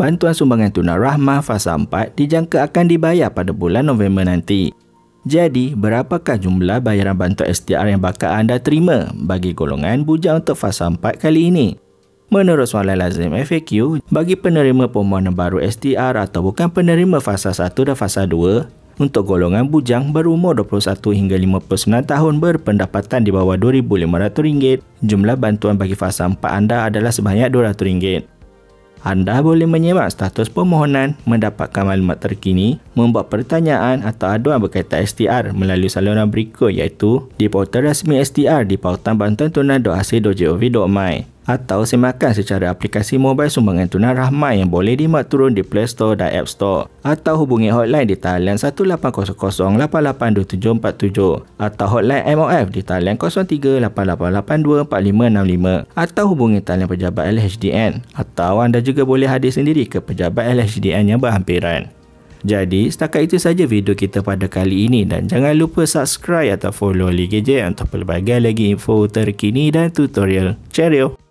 bantuan sumbangan tunai rahmah fasa 4 dijangka akan dibayar pada bulan November nanti. Jadi, berapakah jumlah bayaran bantuan STR yang bakal anda terima bagi golongan bujang untuk fasa 4 kali ini? Menurut soalan lazim FAQ, bagi penerima permohonan baru STR atau bukan penerima fasa 1 dan fasa 2, untuk golongan bujang berumur 21 hingga 59 tahun berpendapatan di bawah RM2,500, jumlah bantuan bagi fasa 4 anda adalah sebanyak RM200. Anda boleh menyemak status permohonan, mendapatkan maklumat terkini, membuat pertanyaan atau aduan berkaitan STR melalui saluran berikut iaitu di portal rasmi STR di pautan bantuantunai.hasil.gov.my atau semakan secara aplikasi mobile Sumbangan Tunai Rahmah yang boleh dimak turun di Play Store dan Apps Store atau hubungi hotline di talian 1800882747 atau hotline MOF di talian 0388824565 atau hubungi talian pejabat LHDN atau anda juga boleh hadir sendiri ke pejabat LHDN yang berhampiran. Jadi, setakat itu saja video kita pada kali ini dan jangan lupa subscribe atau follow Ali Gajet untuk pelbagai lagi info terkini dan tutorial. Cheerio!